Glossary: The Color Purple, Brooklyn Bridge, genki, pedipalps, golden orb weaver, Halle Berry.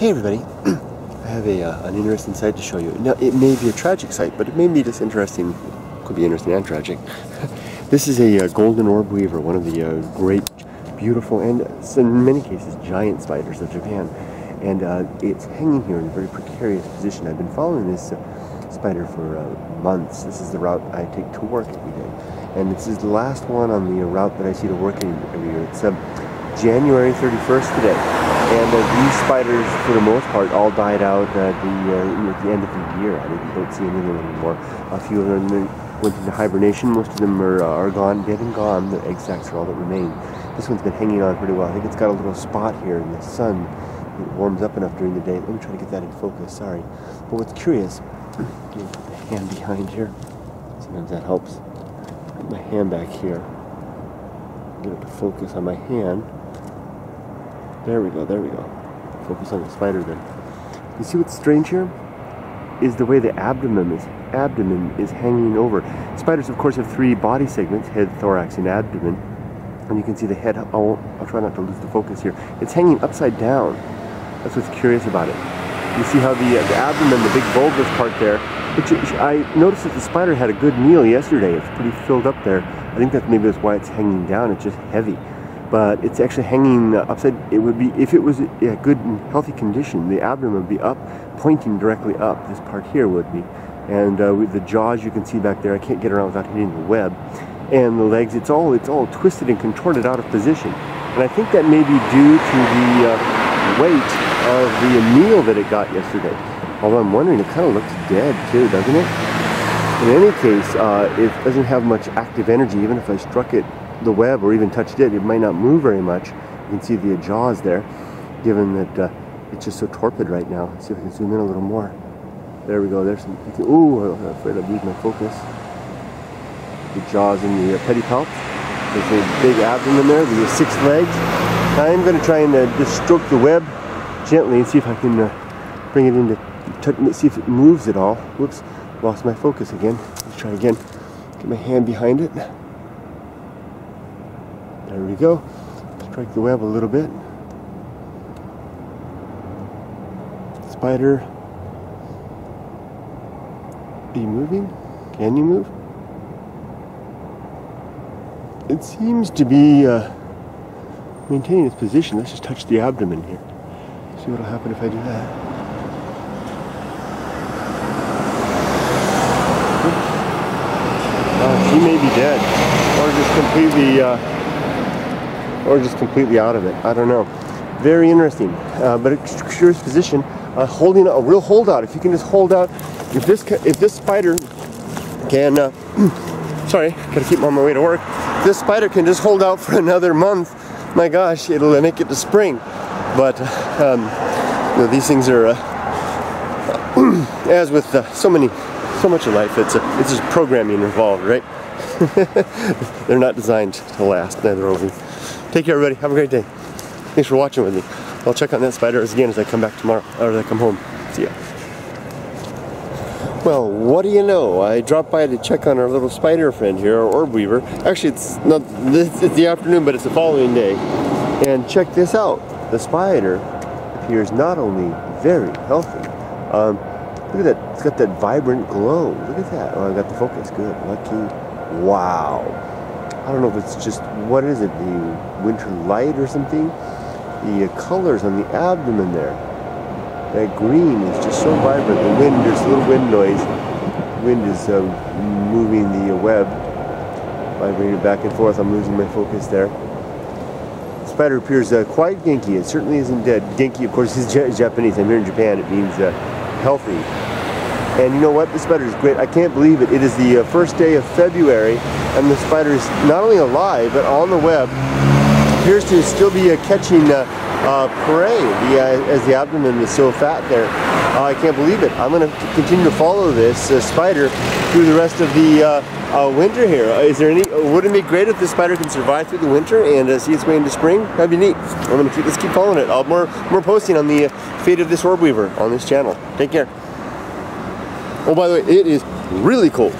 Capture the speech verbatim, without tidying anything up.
Hey everybody, I have a, uh, an interesting sight to show you. Now, it may be a tragic sight, but it may be just interesting. Could be interesting and tragic. This is a uh, golden orb weaver, one of the uh, great, beautiful, and in many cases, giant spiders of Japan. And uh, it's hanging here in a very precarious position. I've been following this uh, spider for uh, months. This is the route I take to work every day. And this is the last one on the route that I see to work every year. It's uh, January thirty-first today. And uh, these spiders, for the most part, all died out uh, the, uh, at the end of the year. I mean, don't see any of them anymore. A few of them went into hibernation. Most of them are, uh, are gone, dead and gone. The egg sacs are all that remain. This one's been hanging on pretty well. I think it's got a little spot here in the sun. It warms up enough during the day. Let me try to get that in focus, sorry. But what's curious, let me put the hand behind here. Sometimes that helps. Put my hand back here. Get it to focus on my hand. There we go, there we go. Focus on the spider then. You see what's strange here? Is the way the abdomen is abdomen is hanging over. Spiders, of course, have three body segments, head, thorax, and abdomen. And you can see the head. I'll, I'll try not to lose the focus here. It's hanging upside down. That's what's curious about it. You see how the, uh, the abdomen, the big bulbous part there, which I noticed that the spider had a good meal yesterday. It's pretty filled up there. I think that maybe that's why it's hanging down. It's just heavy. But it's actually hanging upside. It would be, if it was a good and healthy condition, the abdomen would be up, pointing directly up. This part here would be. And uh, with the jaws you can see back there, I can't get around without hitting the web. And the legs, it's all, it's all twisted and contorted out of position. And I think that may be due to the uh, weight of the meal that it got yesterday. Although I'm wondering, it kind of looks dead too, doesn't it? In any case, uh, it doesn't have much active energy. Even if I struck it, the web, or even touched it, it might not move very much. You can see the jaws there, given that uh, it's just so torpid right now. Let's see if I can zoom in a little more. There we go. There's some, you can, ooh, I'm afraid I've lose my focus. The jaws and the uh, pedipalps. There's a big abdomen there, the six legs. I'm going to try and uh, just stroke the web gently and see if I can uh, bring it into touch, see if it moves at all. Whoops, lost my focus again. Let's try again. Get my hand behind it. There we go. Strike the web a little bit. Spider. Are you moving? Can you move? It seems to be uh, maintaining its position. Let's just touch the abdomen here. See what'll happen if I do that. Uh, she may be dead, or just completely, uh, or just completely out of it. I don't know. Very interesting, uh, but a curious position. Uh, holding a real holdout. If you can just hold out, if this if this spider can. Uh, Sorry, gotta keep on my way to work. This spider can just hold out for another month. My gosh, it'll make it to spring. But um, you know, these things are, uh, as with uh, so many, so much of life, it's a, it's just programming involved, right? They're not designed to last. Neither are we. Take care, everybody. Have a great day. Thanks for watching with me. I'll check on that spider again as I come back tomorrow, or as I come home. See ya. Well, what do you know? I dropped by to check on our little spider friend here, our orb weaver. Actually, it's not this, it's the afternoon, but it's the following day. And check this out. The spider appears not only very healthy. Um, look at that. It's got that vibrant glow. Look at that. Oh, I got the focus. Good. Lucky. Wow. I don't know if it's just, what is it? The winter light or something? The colors on the abdomen there. That green is just so vibrant. The wind, there's a little wind noise. The wind is uh, moving the web, vibrating it back and forth. I'm losing my focus there. The spider appears uh, quite genki. It certainly isn't dead. Genki, of course, is Japanese. I'm here in Japan. It means uh, healthy. And you know what? This spider is great. I can't believe it. It is the uh, first day of February, and the spider is not only alive, but on the web. It appears to still be uh, catching uh, Uh, prey, the, uh, as the abdomen is so fat there. Uh, I can't believe it. I'm going to continue to follow this uh, spider through the rest of the uh, uh, winter here. Uh, is there any? Uh, wouldn't it be great if this spider can survive through the winter and uh, see its way into spring? That'd be neat. I'm going to keep, let's keep following it. I'll more more posting on the uh, fate of this orb weaver on this channel. Take care. Oh, by the way, it is really cold.